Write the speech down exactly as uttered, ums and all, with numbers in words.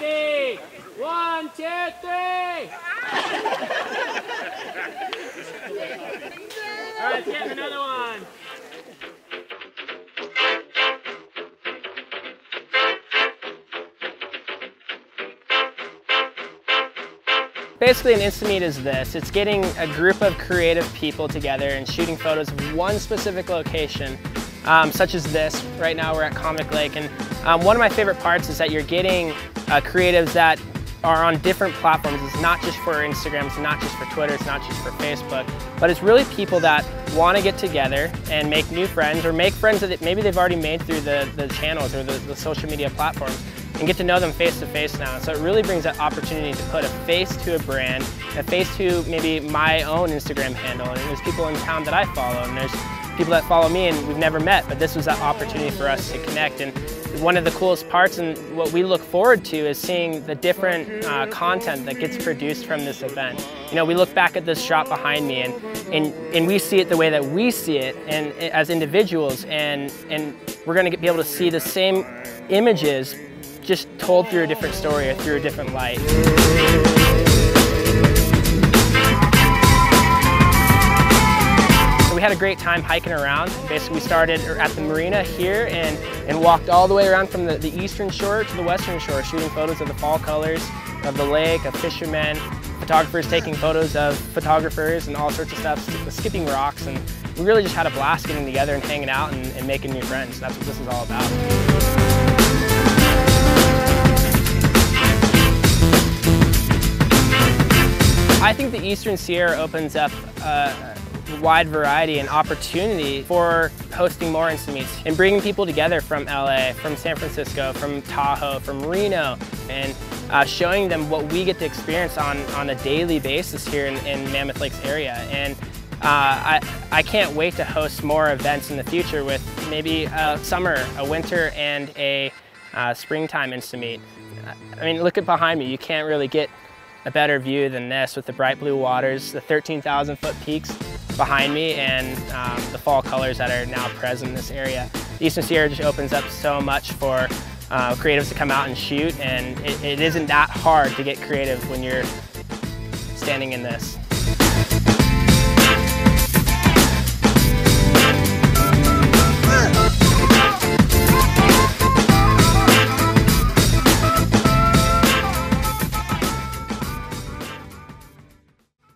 Ready? One, two, three! All right, let's get another one. Basically, an Insta Meet is this. It's getting a group of creative people together and shooting photos of one specific location, um, such as this. Right now, we're at Convict Lake, and um, one of my favorite parts is that you're getting uh, creatives that are on different platforms. It's not just for Instagram, it's not just for Twitter, it's not just for Facebook, but it's really people that want to get together and make new friends, or make friends that maybe they've already made through the, the channels or the, the social media platforms, and get to know them face to face now. So it really brings that opportunity to put a face to a brand, a face to maybe my own Instagram handle. And there's people in town that I follow, and there's people that follow me and we've never met, but this was that opportunity for us to connect. And one of the coolest parts, and what we look forward to, is seeing the different uh, content that gets produced from this event. You know, we look back at this shot behind me, and and, and we see it the way that we see it, and as individuals, and, and we're gonna be able to see the same images just told through a different story or through a different light. So we had a great time hiking around. Basically, we started at the marina here and, and walked all the way around from the, the eastern shore to the western shore, shooting photos of the fall colors, of the lake, of fishermen, photographers taking photos of photographers and all sorts of stuff, skipping rocks. And we really just had a blast getting together and hanging out and, and making new friends. That's what this is all about. I think the Eastern Sierra opens up a wide variety and opportunity for hosting more Insta Meets and bringing people together from L A, from San Francisco, from Tahoe, from Reno, and uh, showing them what we get to experience on, on a daily basis here in, in Mammoth Lakes area. And uh, I, I can't wait to host more events in the future, with maybe a summer, a winter, and a uh, springtime Insta Meet. I mean, look at behind me, you can't really get a better view than this, with the bright blue waters, the thirteen thousand foot peaks behind me, and um, the fall colors that are now present in this area. The Eastern Sierra just opens up so much for uh, creatives to come out and shoot, and it, it isn't that hard to get creative when you're standing in this.